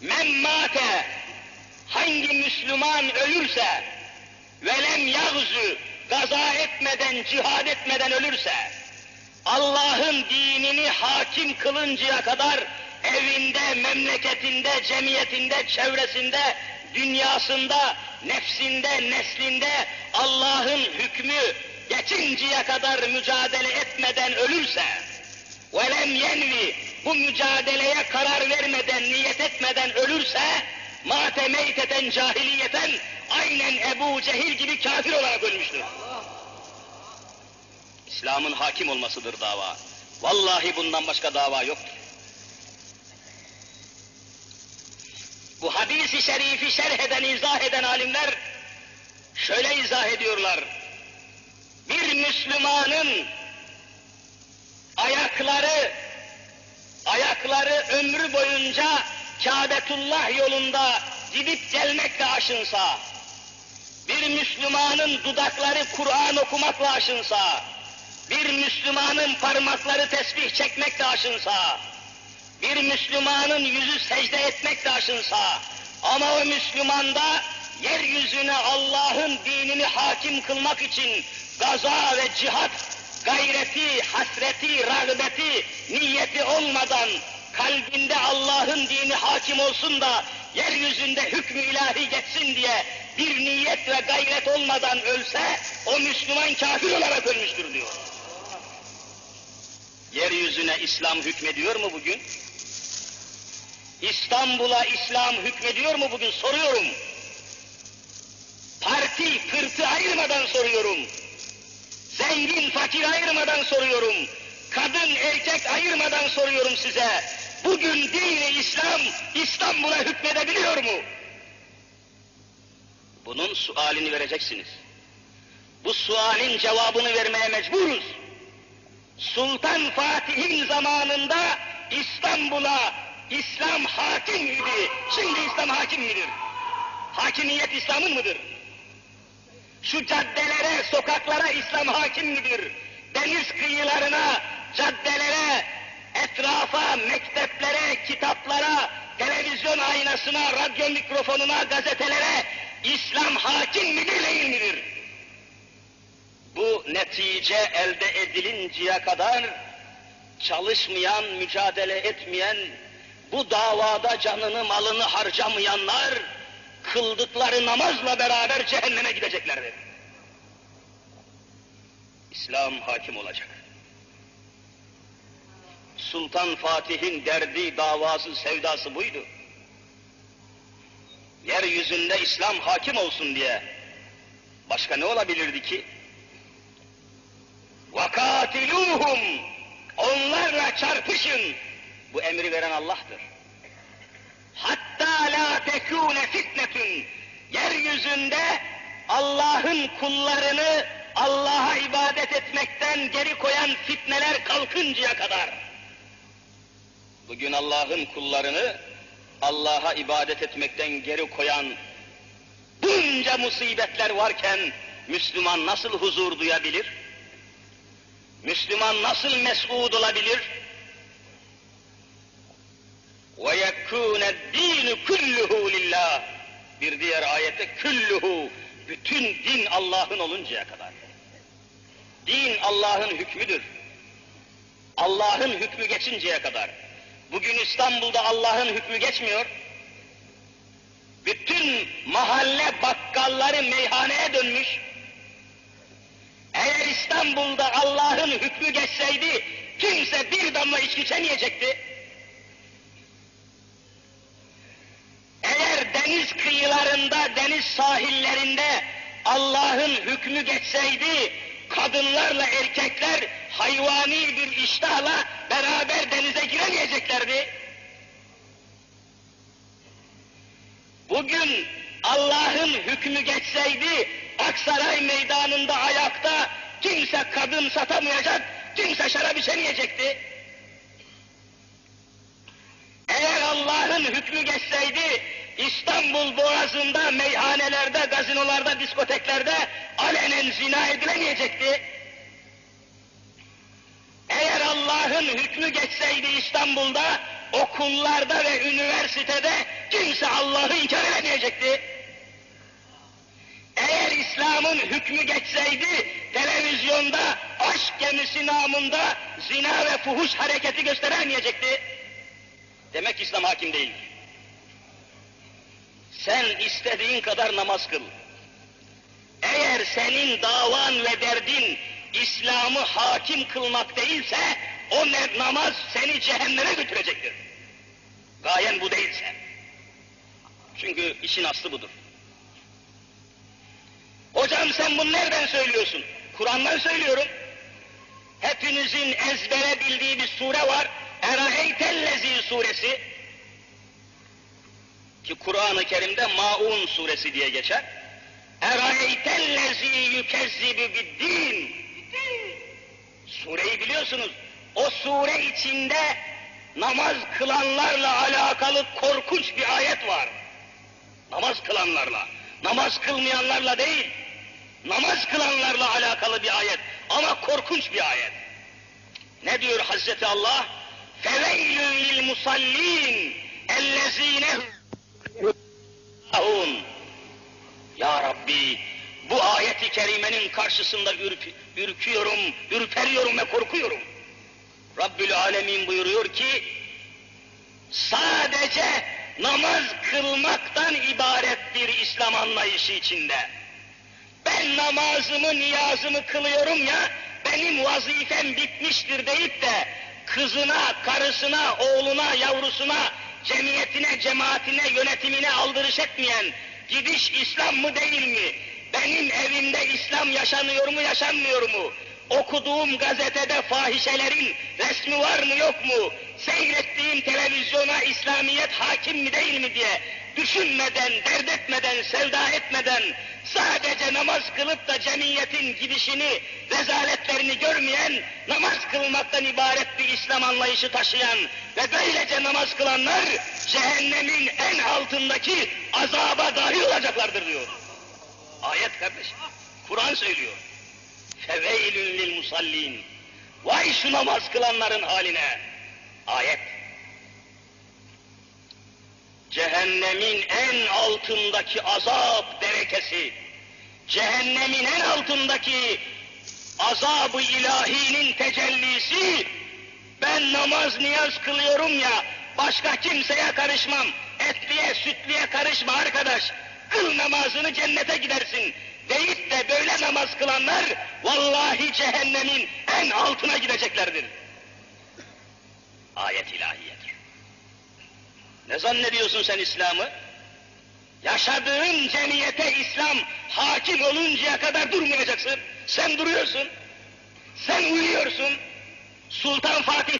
Men mâte, hangi Müslüman ölürse, velem yağzü, gaza etmeden, cihad etmeden ölürse, Allah'ın dinini hakim kılıncaya kadar evinde, memleketinde, cemiyetinde, çevresinde, dünyasında, nefsinde, neslinde Allah'ın hükmü geçinceye kadar mücadele etmeden ölürse, وَلَمْ يَنْوِ, bu mücadeleye karar vermeden, niyet etmeden ölürse, مَاتَ مَيْتَةً cahiliyeten, aynen Ebu Cehil gibi kafir olarak ölmüştür. İslam'ın hakim olmasıdır dava. Vallahi bundan başka dava yoktur. Bu hadis-i şerifi şerh eden, izah eden alimler şöyle izah ediyorlar. Bir Müslümanın ayakları ömrü boyunca Kâbetullah yolunda gidip gelmekle aşınsa, bir Müslümanın dudakları Kur'an okumakla aşınsa, bir Müslümanın parmakları tesbih çekmekle aşınsa, bir Müslümanın yüzü secde etmekle aşınsa, ama o Müslümanda yeryüzüne Allah'ın dinini hakim kılmak için gaza ve cihat gayreti, hasreti, rağbeti, niyeti olmadan kalbinde Allah'ın dini hakim olsun da yeryüzünde hükmü ilahi geçsin diye bir niyet ve gayret olmadan ölse o Müslüman kafir olarak ölmüştür diyor. Yeryüzüne İslam hükmediyor mu bugün? İstanbul'a İslam hükmediyor mu bugün? Soruyorum. Parti, pırtı ayırmadan soruyorum. Zengin, fakir ayırmadan soruyorum. Kadın, erkek ayırmadan soruyorum size. Bugün din-i İslam, İstanbul'a hükmedebiliyor mu? Bunun sualini vereceksiniz. Bu sualin cevabını vermeye mecburuz. Sultan Fatih'in zamanında İstanbul'a İslam hakim idi. Şimdi İslam hakim midir? Hakimiyet İslam'ın mıdır? Şu caddelere, sokaklara İslam hakim midir? Deniz kıyılarına, caddelere, etrafa, mekteplere, kitaplara, televizyon aynasına, radyo mikrofonuna, gazetelere İslam hakim midir, değil midir? Bu netice elde edilinceye kadar çalışmayan, mücadele etmeyen, bu davada canını, malını harcamayanlar kıldıkları namazla beraber cehenneme gideceklerdir. İslam hakim olacak. Sultan Fatih'in derdi, davası, sevdası buydu. Yeryüzünde İslam hakim olsun diye. Başka ne olabilirdi ki? وَقَاتِلُوهُمْ, onlarla çarpışın. Bu emri veren Allah'tır. Hatta la tekûne fitnetün, yeryüzünde Allah'ın kullarını Allah'a ibadet etmekten geri koyan fitneler kalkıncaya kadar. Bugün Allah'ın kullarını Allah'a ibadet etmekten geri koyan bunca musibetler varken Müslüman nasıl huzur duyabilir? Müslüman nasıl mes'ud olabilir? وَيَكُونَ الدِّينُ كُلُّهُ لِلّٰهِ, bir diğer ayette küllühü, bütün din Allah'ın oluncaya kadar. Din Allah'ın hükmüdür. Allah'ın hükmü geçinceye kadar. Bugün İstanbul'da Allah'ın hükmü geçmiyor. Bütün mahalle bakkalları meyhaneye dönmüş. Eğer İstanbul'da Allah'ın hükmü geçseydi kimse bir damla içki içemeyecekti. Eğer deniz kıyılarında, deniz sahillerinde Allah'ın hükmü geçseydi kadınlarla erkekler hayvani bir iştahla beraber denize giremeyeceklerdi. Bugün Allah'ın hükmü geçseydi Aksaray meydanında ayakta kimse kadın satamayacak, kimse şarap içemeyecekti. Eğer Allah'ın hükmü geçseydi İstanbul Boğazı'nda, meyhanelerde, gazinolarda, diskoteklerde alenen zina edilemeyecekti. Eğer Allah'ın hükmü geçseydi İstanbul'da okullarda ve üniversitede kimse Allah'ı inkar edemeyecekti. Eğer İslam'ın hükmü geçseydi, televizyonda aşk gemisi namında zina ve fuhuş hareketi gösteremeyecekti. Demek İslam hakim değil. Sen istediğin kadar namaz kıl. Eğer senin davan ve derdin İslam'ı hakim kılmak değilse, o namaz seni cehenneme götürecektir. Gayen bu değilse. Çünkü işin aslı budur. Hocam sen bunu nereden söylüyorsun? Kur'an'dan söylüyorum. Hepinizin ezbere bildiği bir sure var. Eraeytellezi suresi. Ki Kur'an-ı Kerim'de Ma'un suresi diye geçer. Eraeytellezi yükezzibi biddin. Sureyi biliyorsunuz. O sure içinde namaz kılanlarla alakalı korkunç bir ayet var. Namaz kılanlarla, namaz kılmayanlarla değil, namaz kılanlarla alakalı bir ayet ama korkunç bir ayet. Ne diyor Hazreti Allah? فَوَيْلٌ لِلْمُصَلِّينَ اَلَّذ۪ينَ هُمْ Ya Rabbi, bu ayeti kerimenin karşısında ürküyorum, ürperiyorum ve korkuyorum. Rabbül Alemin buyuruyor ki, sadece namaz kılmaktan ibarettir İslam anlayışı içinde. Ben namazımı, niyazımı kılıyorum ya, benim vazifem bitmiştir deyip de, kızına, karısına, oğluna, yavrusuna, cemiyetine, cemaatine, yönetimine aldırış etmeyen, gidiş İslam mı değil mi? Benim evimde İslam yaşanıyor mu, yaşanmıyor mu? Okuduğum gazetede fahişelerin resmi var mı yok mu, seyrettiğim televizyona İslamiyet hakim mi değil mi diye düşünmeden, dert etmeden, sevda etmeden, sadece namaz kılıp da cemiyetin gidişini, rezaletlerini görmeyen, namaz kılmaktan ibaret bir İslam anlayışı taşıyan ve böylece namaz kılanlar cehennemin en altındaki azaba dahil olacaklardır diyor. Ayet kardeşim, Kur'an söylüyor. فَوَيْلٌ لِلْمُصَلِّينَ Vay şu namaz kılanların haline! Ayet. Cehennemin en altındaki azap derekesi, cehennemin en altındaki azab-ı ilahinin tecellisi, ben namaz niyaz kılıyorum ya, başka kimseye karışmam, etliye sütliye karışma arkadaş, kıl namazını cennete gidersin deyip de böyle namaz kılanlar, vallahi cehennemin en altına gideceklerdir. Ayet ilahiyedir. Ne zannediyorsun sen İslam'ı? Yaşadığın cemiyete İslam hakim oluncaya kadar durmayacaksın. Sen duruyorsun, sen uyuyorsun. Sultan Fatih